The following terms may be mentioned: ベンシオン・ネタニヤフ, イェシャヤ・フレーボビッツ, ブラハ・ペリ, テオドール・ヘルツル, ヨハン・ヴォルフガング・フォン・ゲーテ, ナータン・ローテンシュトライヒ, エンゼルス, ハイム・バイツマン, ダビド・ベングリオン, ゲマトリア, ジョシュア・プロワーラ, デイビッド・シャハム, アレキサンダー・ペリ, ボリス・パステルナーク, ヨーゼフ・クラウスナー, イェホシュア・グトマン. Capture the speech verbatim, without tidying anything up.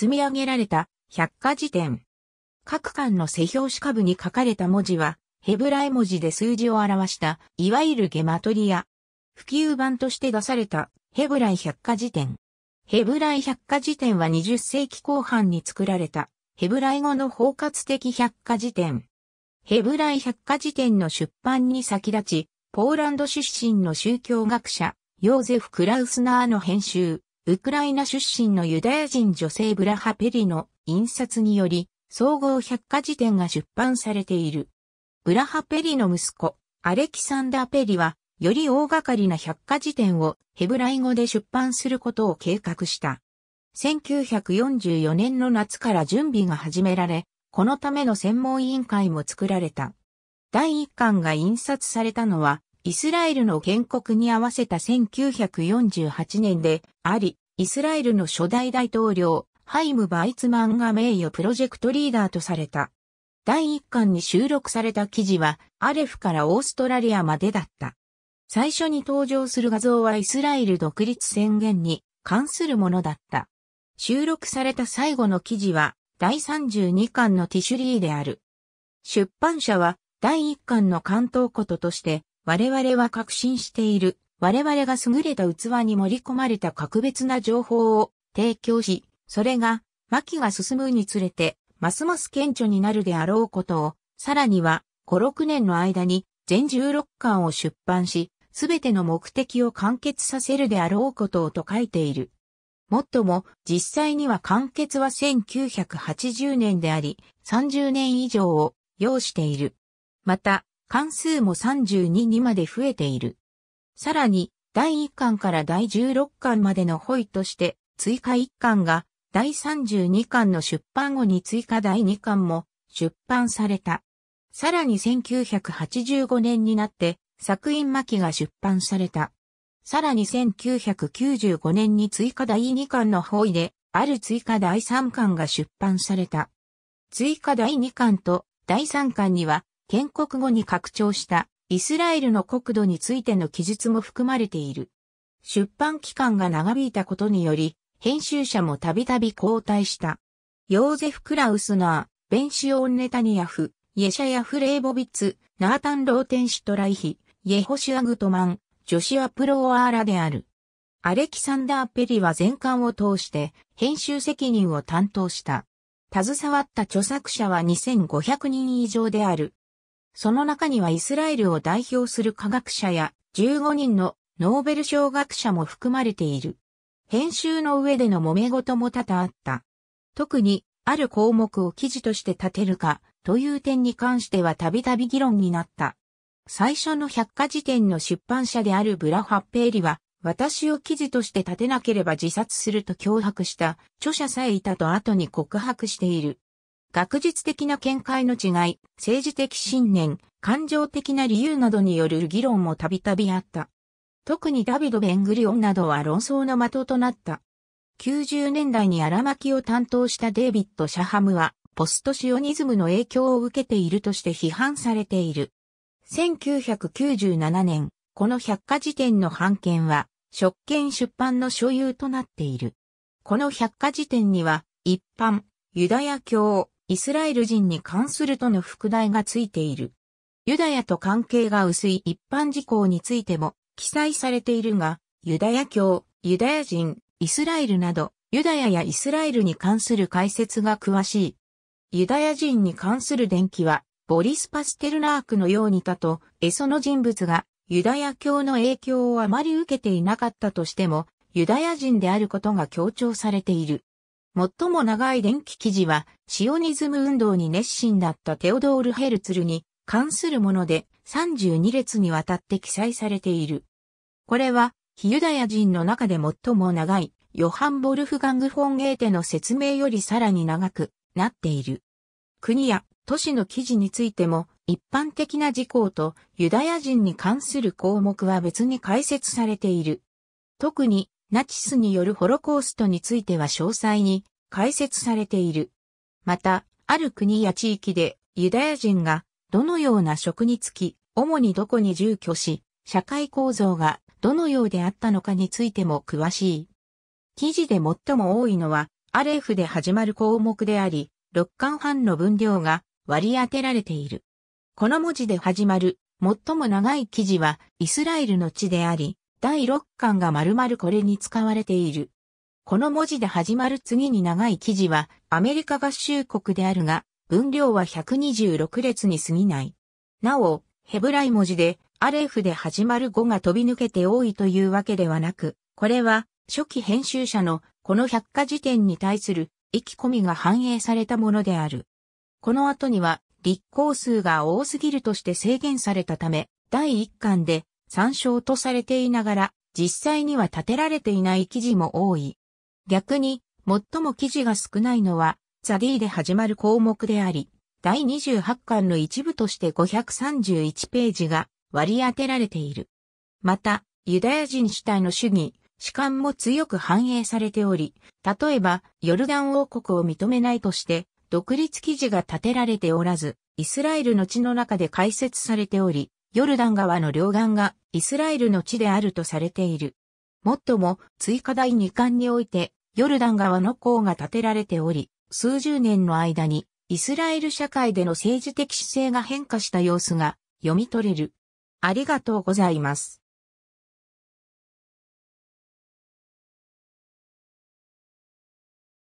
積み上げられた百科事典。各巻の背表紙下部に書かれた文字は、ヘブライ文字で数字を表した、いわゆるゲマトリア。普及版として出された、ヘブライ百科事典。ヘブライ百科事典はにじゅっ世紀後半に作られた、ヘブライ語の包括的百科事典。ヘブライ百科事典の出版に先立ち、ポーランド出身の宗教学者、ヨーゼフ・クラウスナーの編集、ウクライナ出身のユダヤ人女性ブラハ・ペリの印刷により、総合百科事典が出版されている。ブラハ・ペリの息子、アレキサンダー・ペリは、より大掛かりな百科事典をヘブライ語で出版することを計画した。せんきゅうひゃくよんじゅうよねんの夏から準備が始められ、このための専門委員会も作られた。だいいっかんが印刷されたのは、イスラエルの建国に合わせたせんきゅうひゃくよんじゅうはちねんであり、イスラエルの初代大統領、ハイム・バイツマンが名誉プロジェクトリーダーとされた。だいいっかんに収録された記事は、アレフからオーストラリアまでだった。最初に登場する画像はイスラエル独立宣言に関するものだった。収録された最後の記事は、だいさんじゅうにかんのティシュリーである。出版社は、だいいっかんの関東こととして、我々は確信している。我々が優れた器に盛り込まれた格別な情報を提供し、それが、巻が進むにつれて、ますます顕著になるであろうことを、さらには、ご、ろくねんの間に、全じゅうろっかんを出版し、すべての目的を完結させるであろうことをと書いている。もっとも、実際には完結はせんきゅうひゃくはちじゅうねんであり、さんじゅうねん以上を要している。また、巻数もさんじゅうににまで増えている。さらに、だいいっかんからだいじゅうろっかんまでの補位として、追加いっかんが、だいさんじゅうにかんの出版後に追加だいにかんも出版された。さらにせんきゅうひゃくはちじゅうごねんになって作品巻が出版された。さらにせんきゅうひゃくきゅうじゅうごねんに追加だいにかんの方位である追加だいさんかんが出版された。追加だいにかんとだいさんかんには建国後に拡張したイスラエルの国土についての記述も含まれている。出版期間が長引いたことにより、編集者もたびたび交代した。ヨーゼフ・クラウスナー、ベンシオン・ネタニヤフ、イェシャヤ・フレーボビッツ、ナータン・ローテンシュトライヒ、イェホシュア・グトマン、ジョシュア・プロワーラである。アレキサンダー・ペリは全巻を通して編集責任を担当した。携わった著作者はにせんごひゃくにん以上である。その中にはイスラエルを代表する科学者やじゅうごにんのノーベル賞学者も含まれている。編集の上での揉め事も多々あった。特に、ある項目を記事として立てるか、という点に関してはたびたび議論になった。最初の百科事典の出版社であるブラハ・ペリは、私を記事として立てなければ自殺すると脅迫した、著者さえいたと後に告白している。学術的な見解の違い、政治的信念、感情的な理由などによる議論もたびたびあった。特にダビド・ベングリオンなどは論争の的となった。きゅうじゅうねんだいに荒巻を担当したデイビッド・シャハムは、ポストシオニズムの影響を受けているとして批判されている。せんきゅうひゃくきゅうじゅうななねん、この百科事典の版権は、職権出版の所有となっている。この百科事典には、一般、ユダヤ教、イスラエル人に関するとの副題がついている。ユダヤと関係が薄い一般事項についても、記載されているが、ユダヤ教、ユダヤ人、イスラエルなど、ユダヤやイスラエルに関する解説が詳しい。ユダヤ人に関する伝記は、ボリス・パステルナークのようにだと、エソの人物が、ユダヤ教の影響をあまり受けていなかったとしても、ユダヤ人であることが強調されている。最も長い伝記記事は、シオニズム運動に熱心だったテオドール・ヘルツルに関するもので、さんじゅうにれつにわたって記載されている。これは、非ユダヤ人の中で最も長い、ヨハン・ヴォルフガング・フォン・ゲーテの説明よりさらに長くなっている。国や都市の記事についても、一般的な事項とユダヤ人に関する項目は別に解説されている。特に、ナチスによるホロコーストについては詳細に解説されている。また、ある国や地域でユダヤ人がどのような職に就き、主にどこに住居し、社会構造がどのようであったのかについても詳しい。記事で最も多いのは、アレフで始まる項目であり、ろっかんはんの分量が割り当てられている。この文字で始まる最も長い記事はイスラエルの地であり、だいろっかんが丸々これに使われている。この文字で始まる次に長い記事はアメリカ合衆国であるが、分量はひゃくにじゅうろくれつに過ぎない。なお、ヘブライ文字でアレフで始まる語が飛び抜けて多いというわけではなく、これは初期編集者のこの百科事典に対する意気込みが反映されたものである。この後には立項数が多すぎるとして制限されたため、だいいっかんで参照とされていながら、実際には立てられていない記事も多い。逆に、最も記事が少ないのは、ザ・Dで始まる項目であり、だいにじゅうはちかんの一部としてごひゃくさんじゅういちページが割り当てられている。また、ユダヤ人主体の主義、主観も強く反映されており、例えば、ヨルダン王国を認めないとして、独立記事が立てられておらず、イスラエルの地の中で解説されており、ヨルダン川の両岸がイスラエルの地であるとされている。もっとも、追加だいにかんにおいて、ヨルダン川の項が立てられており、数十年の間に、イスラエル社会での政治的姿勢が変化した様子が読み取れる。ありがとうございます。